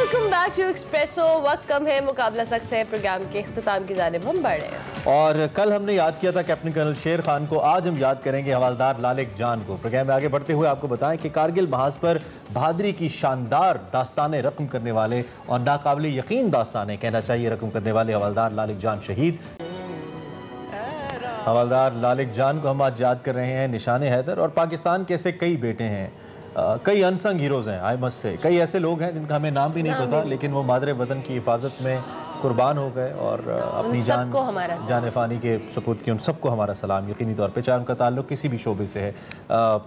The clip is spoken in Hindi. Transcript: Welcome back to espresso. वक्त कम है, मुकाबला सख्त है। प्रोग्राम के अख्ताम की जानिब हम बढ़ रहे हैं। और कल हमने याद किया था कैप्टन कर्नल शेर खान को, आज हम याद करेंगे हवालदार लालक जान को। प्रोग्राम में आगे बढ़ते हुए आपको बताएं कि कारगिल महाज पर बहादुरी की शानदार दास्तानें रकम करने वाले और नाकाबिल यकीन दास्तानें कहना चाहिए रकम करने वाले हवालदार लालक जान शहीद। हवालदार लालक जान को हम आज याद कर रहे हैं। निशान हैदर और पाकिस्तान के ऐसे कई बेटे हैं, कई अनसंग हीरोज हैं। आई मस्ट से कई ऐसे लोग हैं जिनका हमें नाम भी नहीं पता, लेकिन वो मादरे वतन की हिफाजत में कुर्बान हो गए और अपनी जान जान फ़ानी के सपूत की। उन सबको हमारा सलाम। यकीनी तौर पे चाहे उनका ताल्लुक किसी भी शोबे से है,